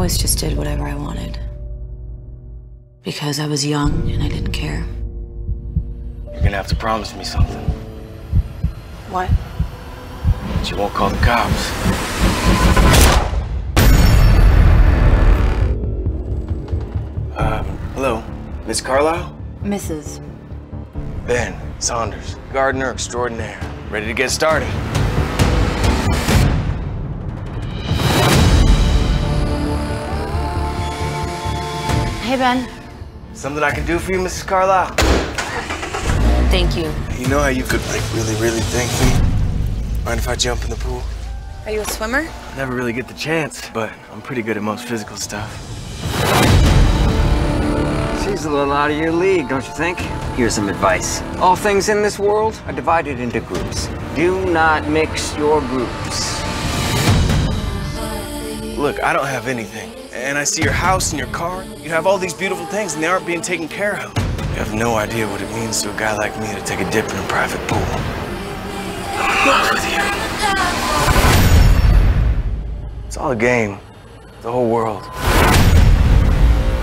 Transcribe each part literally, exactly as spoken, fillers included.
always just did whatever I wanted. Because I was young and I didn't care. You're gonna have to promise me something. What? That you won't call the cops. Um, hello, Miss Carlisle? Missus Ben Saunders, gardener extraordinaire. Ready to get started. Hey, Ben. Something I can do for you, Missus Carlisle? Thank you. You know how you could, like, really, really thank me? Mind if I jump in the pool? Are you a swimmer? I never really get the chance, but I'm pretty good at most physical stuff. She's a little out of your league, don't you think? Here's some advice. All things in this world are divided into groups. Do not mix your groups. Look, I don't have anything. And I see your house and your car. You have all these beautiful things and they aren't being taken care of. You have no idea what it means to a guy like me to take a dip in a private pool. Not with you. It's all a game. The whole world.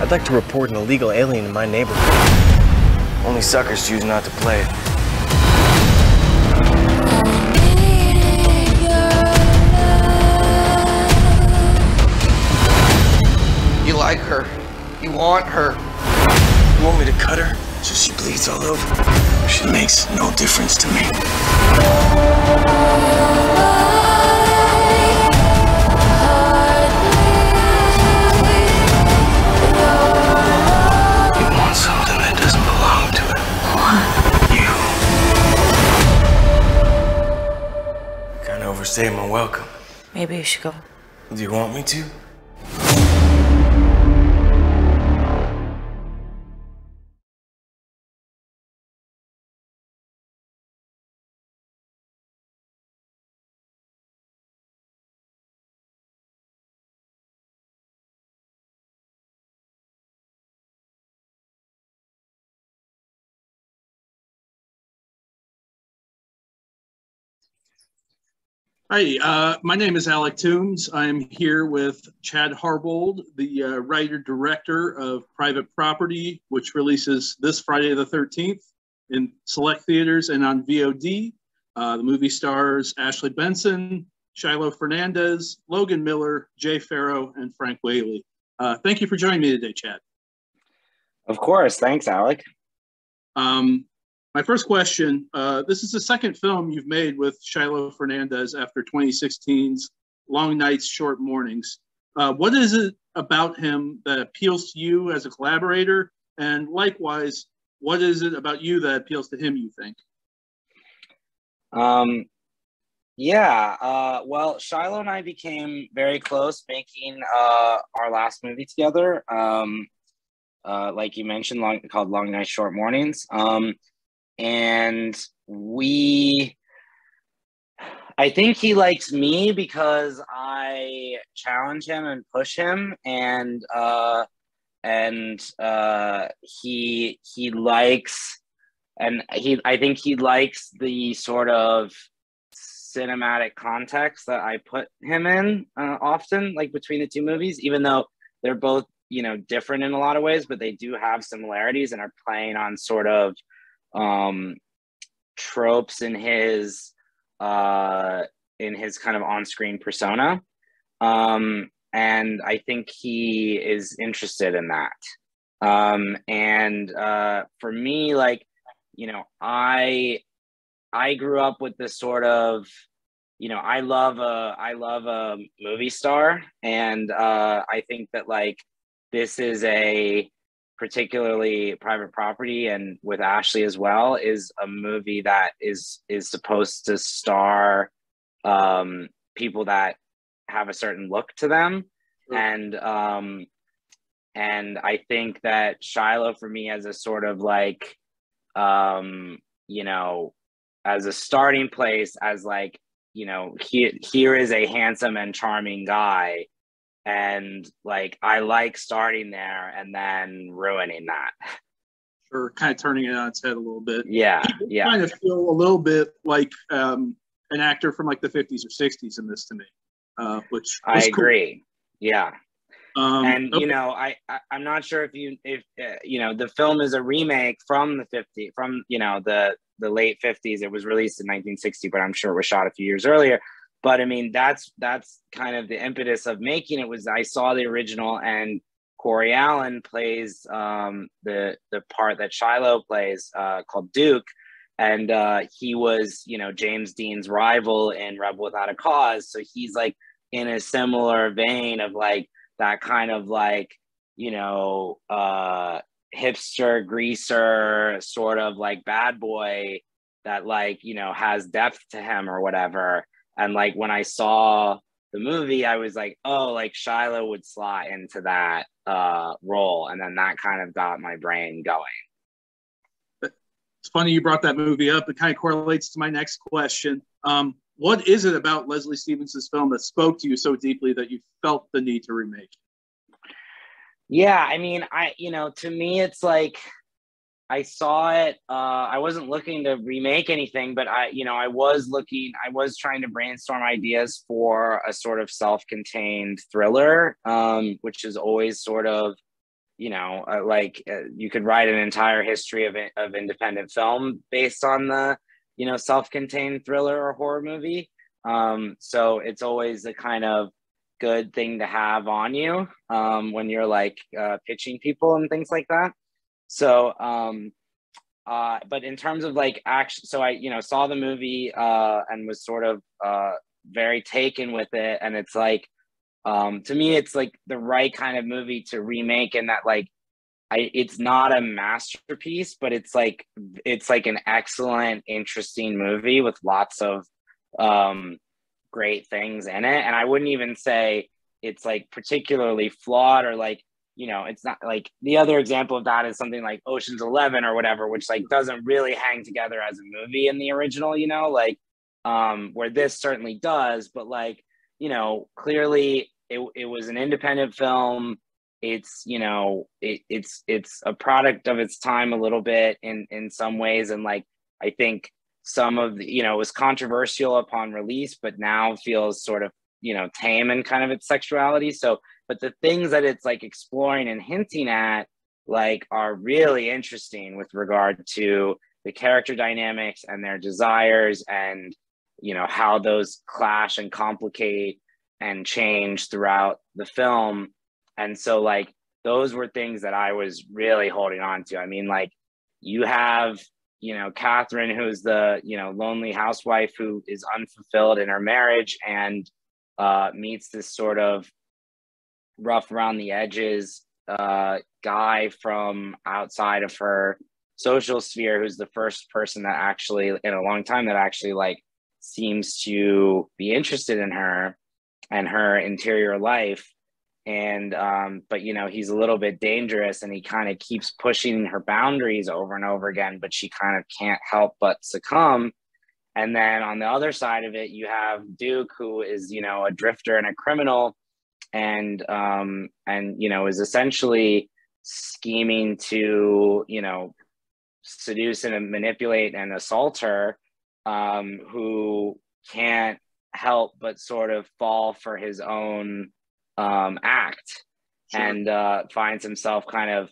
I'd like to report an illegal alien in my neighborhood. Only suckers choose not to play it. You like her. You want her. You want me to cut her so she bleeds all over? She makes no difference to me. Say my welcome. Maybe you should go. Do you want me to? Hi, uh, my name is Alec Toombs. I am here with Chadd Harbold, the uh, writer-director of Private Property, which releases this Friday the thirteenth in select theaters and on V O D. Uh, the movie stars Ashley Benson, Shiloh Fernandez, Logan Miller, Jay Farrow, and Frank Whaley. Uh, thank you for joining me today, Chadd. Of course, thanks, Alec. Um, My first question, uh, this is the second film you've made with Shiloh Fernandez after twenty sixteen's Long Nights, Short Mornings. Uh, what is it about him that appeals to you as a collaborator? And likewise, what is it about you that appeals to him, you think? Um, yeah, uh, well, Shiloh and I became very close making uh, our last movie together. Um, uh, like you mentioned, long, called Long Nights, Short Mornings. Um, And we, I think he likes me because I challenge him and push him, and uh, and uh, he he likes, and he I think he likes the sort of cinematic context that I put him in uh, often, like between the two movies, even though they're both you know different in a lot of ways, but they do have similarities and are playing on sort of um tropes in his uh in his kind of on-screen persona, um and I think he is interested in that, um and uh for me, like you know I I grew up with this sort of you know I love a I love a movie star, and uh I think that like this is a particularly Private Property, and with Ashley as well, is a movie that is is supposed to star um, people that have a certain look to them. Sure. And um, and I think that Shiloh for me as a sort of like, um, you know, as a starting place, as like, you know, he, here is a handsome and charming guy. And like, I like starting there and then ruining that. Sure, kind of turning it on its head a little bit. Yeah, yeah. I kind of feel a little bit like um, an actor from like the fifties or sixties in this to me, uh, which I agree. Cool. Yeah. Um, and okay. you know, I, I I'm not sure if you if uh, you know, the film is a remake from the fifties, from you know the the late fifties. It was released in nineteen sixty, but I'm sure it was shot a few years earlier. But I mean, that's that's kind of the impetus of making it. Was I saw the original, and Corey Allen plays um, the the part that Shiloh plays, uh, called Duke, and uh, he was you know James Dean's rival in Rebel Without a Cause. So he's like in a similar vein of like that kind of like you know uh, hipster greaser sort of like bad boy that like you know has depth to him or whatever. And like when I saw the movie, I was like, oh, like Shiloh would slot into that uh, role. And then that kind of got my brain going. It's funny you brought that movie up. It kind of correlates to my next question. Um, what is it about Leslie Stevens' film that spoke to you so deeply that you felt the need to remake? Yeah, I mean, I, you know, to me, it's like, I saw it, uh, I wasn't looking to remake anything, but I, you know, I was looking, I was trying to brainstorm ideas for a sort of self-contained thriller, um, which is always sort of, you know, uh, like uh, you could write an entire history of, of independent film based on the, you know, self-contained thriller or horror movie. Um, so it's always a kind of good thing to have on you um, when you're like uh, pitching people and things like that. So, um, uh, but in terms of like action, so I, you know, saw the movie uh, and was sort of uh, very taken with it. And it's like, um, to me, it's like the right kind of movie to remake, and that like, I, it's not a masterpiece, but it's like, it's like an excellent, interesting movie with lots of um, great things in it. And I wouldn't even say it's like particularly flawed or like, you know, it's not like the other example of that is something like Ocean's Eleven or whatever, which like doesn't really hang together as a movie in the original, you know, like um, where this certainly does. But like, you know, clearly it, it was an independent film. It's, you know, it, it's it's a product of its time a little bit in, in some ways. And like, I think some of the, you know, it was controversial upon release, but now feels sort of, you know, tame in kind of its sexuality. So but the things that it's like exploring and hinting at like are really interesting with regard to the character dynamics and their desires and, you know, how those clash and complicate and change throughout the film. And so like, those were things that I was really holding on to. I mean, like you have, you know, Catherine, who's the, you know, lonely housewife who is unfulfilled in her marriage and uh, meets this sort of rough around the edges uh, guy from outside of her social sphere, who's the first person that actually in a long time that actually like seems to be interested in her and her interior life. And, um, but you know, he's a little bit dangerous and he kind of keeps pushing her boundaries over and over again, but she kind of can't help but succumb. And then on the other side of it, you have Duke, who is, you know, a drifter and a criminal, and um and you know is essentially scheming to you know seduce and manipulate and assault her, um who can't help but sort of fall for his own um act. Sure. And uh finds himself kind of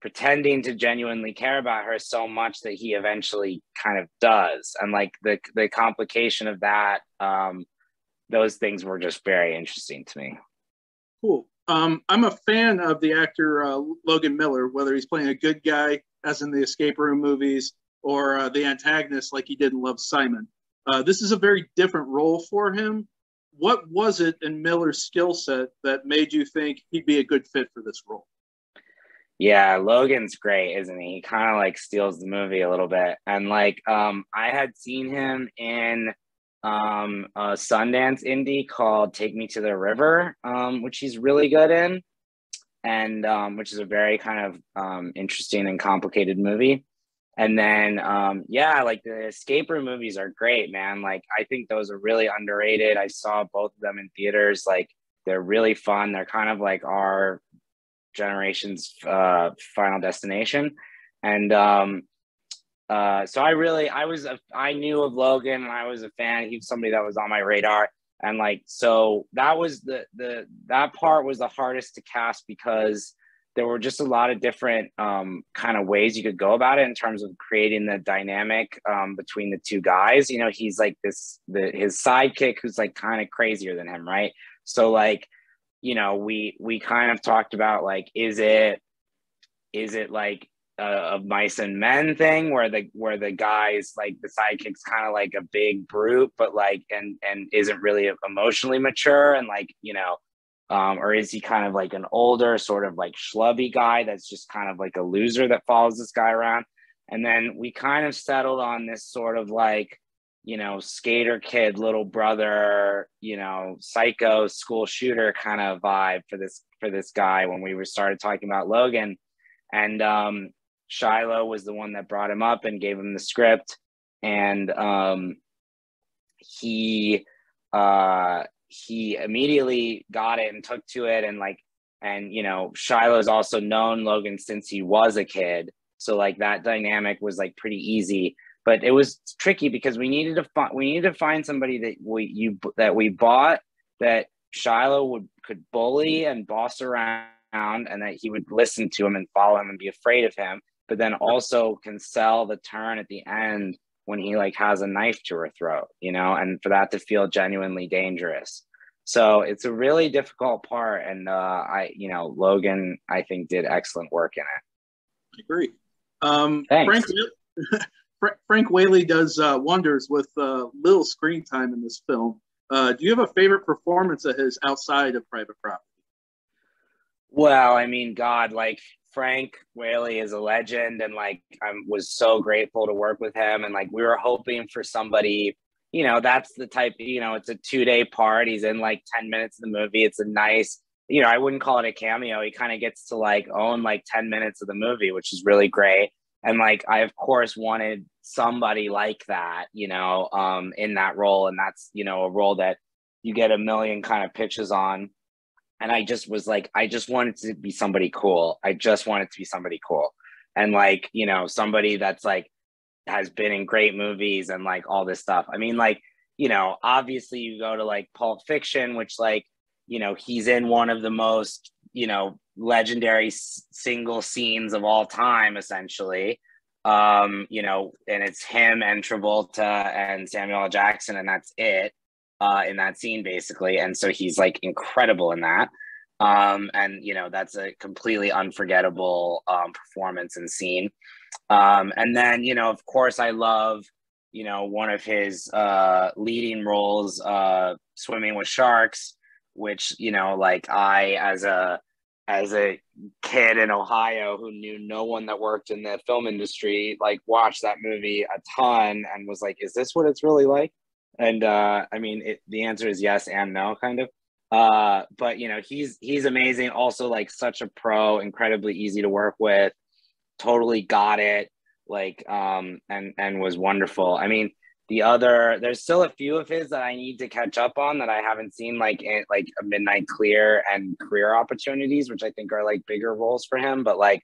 pretending to genuinely care about her so much that he eventually kind of does. And like the the complication of that, um those things were just very interesting to me. Cool. Um, I'm a fan of the actor uh, Logan Miller, whether he's playing a good guy, as in the Escape Room movies, or uh, the antagonist like he did in Love, Simon. Uh, this is a very different role for him. What was it in Miller's skill set that made you think he'd be a good fit for this role? Yeah, Logan's great, isn't he? He kind of like steals the movie a little bit. And like, um, I had seen him in um a Sundance indie called Take Me to the River, um which he's really good in, and um which is a very kind of um interesting and complicated movie. And then um yeah, like the Escape Room movies are great, man. Like I think those are really underrated. I saw both of them in theaters. Like they're really fun. They're kind of like our generation's uh Final Destination. And um Uh, so I really, I was, a, I knew of Logan and I was a fan. He was somebody that was on my radar. And like, so that was the, the, that part was the hardest to cast, because there were just a lot of different um, kind of ways you could go about it in terms of creating the dynamic um, between the two guys. You know, he's like this, the, his sidekick who's like kind of crazier than him. Right. So like, you know, we, we kind of talked about like, is it, is it like a, a Mice and Men thing where the, where the guys, like the sidekick's kind of like a big brute, but like, and, and isn't really emotionally mature and like, you know, Um, or is he kind of like an older sort of like schlubby guy that's just kind of like a loser that follows this guy around? And then we kind of settled on this sort of like, you know, skater kid, little brother, you know, psycho school shooter kind of vibe for this, for this guy when we were started talking about Logan. And um, Shiloh was the one that brought him up and gave him the script. And um, he... Uh, he immediately got it and took to it. And like, and, you know, Shiloh's also known Logan since he was a kid. So like that dynamic was like pretty easy, but it was tricky because we needed to find, we needed to find somebody that we, you, that we bought that Shiloh would, could bully and boss around, and that he would listen to him and follow him and be afraid of him, but then also can sell the turn at the end when he like has a knife to her throat, you know, and for that to feel genuinely dangerous. So it's a really difficult part. And uh, I, you know, Logan, I think did excellent work in it. I agree. Um, Thanks. Frank, Frank Whaley does uh, wonders with uh, little screen time in this film. Uh, do you have a favorite performance of his outside of Private Property? Well, I mean, God, like, Frank Whaley is a legend, and like I was so grateful to work with him, and like we were hoping for somebody, you know, that's the type, you know, it's a two-day part, he's in like ten minutes of the movie, it's a nice, you know, I wouldn't call it a cameo, he kind of gets to like own like ten minutes of the movie, which is really great. And like I of course wanted somebody like that, you know, um in that role, and that's, you know, a role that you get a million kind of pitches on. And I just was like, I just wanted to be somebody cool. I just wanted to be somebody cool. And like, you know, somebody that's like, has been in great movies and like all this stuff. I mean, like, you know, obviously you go to like Pulp Fiction, which like, you know, he's in one of the most, you know, legendary single scenes of all time, essentially. Um, you know, and it's him and Travolta and Samuel L. Jackson, and that's it. Uh, in that scene, basically. And so he's like incredible in that. Um, and, you know, that's a completely unforgettable um, performance and scene. Um, and then, you know, of course, I love, you know, one of his uh, leading roles, uh, Swimming with Sharks, which, you know, like I, as a, as a kid in Ohio who knew no one that worked in the film industry, like watched that movie a ton and was like, is this what it's really like? And uh, I mean, it, the answer is yes and no, kind of. Uh, but, you know, he's he's amazing. Also, like, such a pro, incredibly easy to work with, totally got it, like, um, and, and was wonderful. I mean, the other, there's still a few of his that I need to catch up on that I haven't seen, like, in, like A Midnight Clear and Career Opportunities, which I think are, like, bigger roles for him. But, like,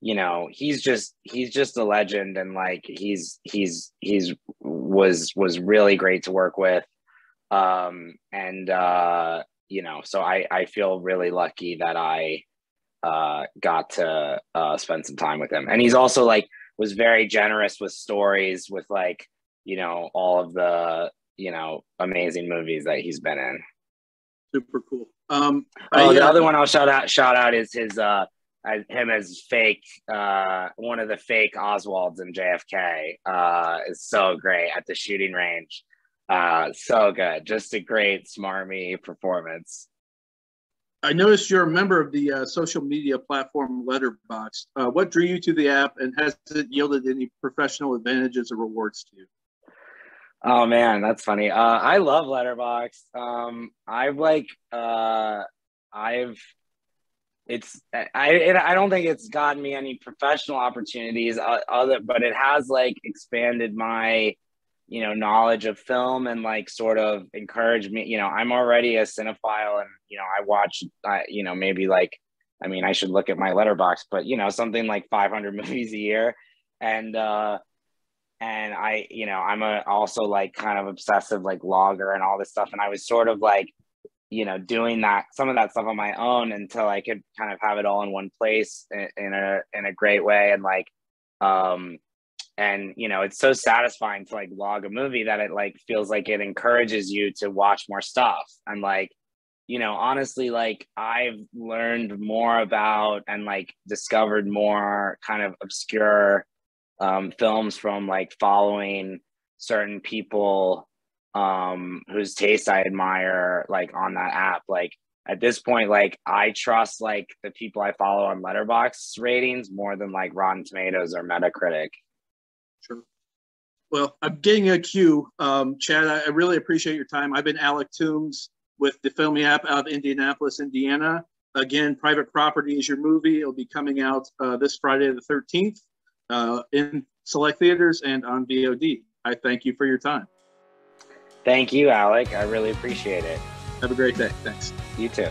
you know, he's just, he's just a legend. And like, he's, he's, he's was, was really great to work with. Um, and, uh, you know, so I, I feel really lucky that I uh, got to uh, spend some time with him. And he's also like, was very generous with stories with like, you know, all of the, you know, amazing movies that he's been in. Super cool. Um, oh, I, the uh, other one I'll shout out, shout out is his, uh, him as fake, uh, one of the fake Oswalds in J F K uh, is so great at the shooting range. Uh, so good. Just a great, smarmy performance. I noticed you're a member of the uh, social media platform Letterboxd. Uh, what drew you to the app, and has it yielded any professional advantages or rewards to you? Oh, man, that's funny. Uh, I love Letterboxd. Um, I've like, uh, I've... It's I it, I don't think it's gotten me any professional opportunities, uh, other, but it has like expanded my, you know, knowledge of film and like sort of encouraged me. You know, I'm already a cinephile, and you know, I watch, uh, you know, maybe like, I mean, I should look at my Letterboxd, but you know, something like five hundred movies a year, and uh, And I, you know, I'm a, also like kind of obsessive, like logger and all this stuff. And I was sort of like, you know, doing that, some of that stuff on my own until I could kind of have it all in one place in, in a, in a great way. And like, um, and, you know, it's so satisfying to like log a movie that it like feels like it encourages you to watch more stuff. And like, you know, honestly, like I've learned more about and like discovered more kind of obscure um, films from like following certain people um, whose taste I admire, like on that app. Like at this point, like I trust like the people I follow on Letterboxd ratings more than like Rotten Tomatoes or Metacritic. Sure. Well, I'm getting a cue. Um, Chadd, I, I really appreciate your time. I've been Alec Toombs with the Film Yap out of Indianapolis, Indiana. Again, Private Property is your movie. It'll be coming out uh, this Friday the thirteenth uh, in select theaters and on V O D. I thank you for your time. Thank you, Alec. I really appreciate it. Have a great day. Thanks. You too.